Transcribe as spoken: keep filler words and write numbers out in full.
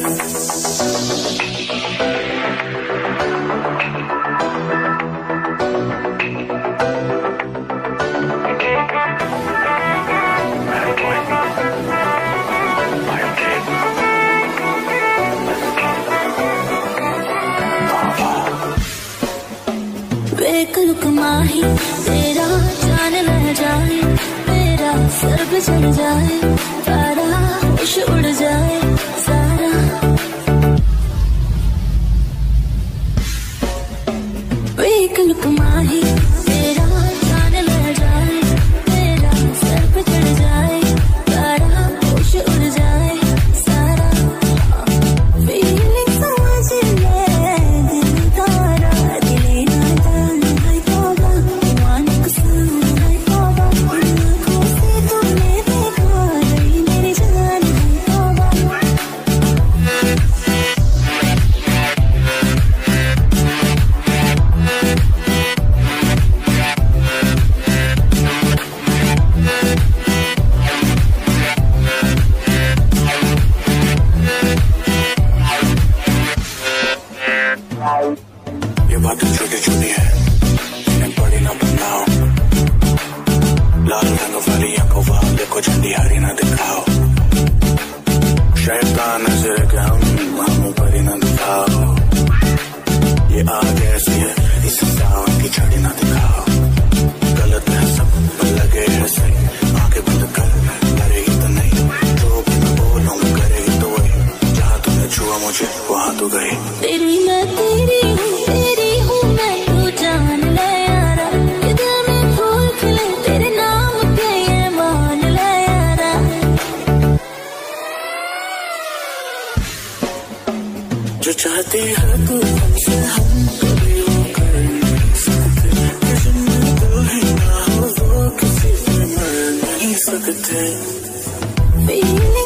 एक लुक माही तेरा जान रह जाए, मेरा सर पे चढ़ जाए, सारा होश उड़ जाए, सारा एक लुक माही तेरा जान रह जाए, मेरा सर पे चढ़ जाए, सारा होश उड़ जाए, सारा फीलिंग समझ ले दिल तारा दिल ना ये बातें छोटी छोटी है, इन्हें बड़ी ना बनाओ। लाल रंग वाली आंखों वाले को झंडी हारी ना दिखाओ। शैतान नजर के हम हम ऊपर ना दिखाओ। ये आग ऐसी है, इस सांस की छड़ी ना दिखाओ। गलत है सब लगे है सही, आंखें बंद कर करेगी तो नहीं, जो भी मैं बोलूं करेगी तो वही। जहाँ तूने छुआ मुझे वहाँ तू गई। तेरी मैं तेरी जो चाहते हैं तू हमसे हम कभी वो कर नहीं सकते। तुझे में दिल ही ना हो, वो किसी से मर नहीं सकते।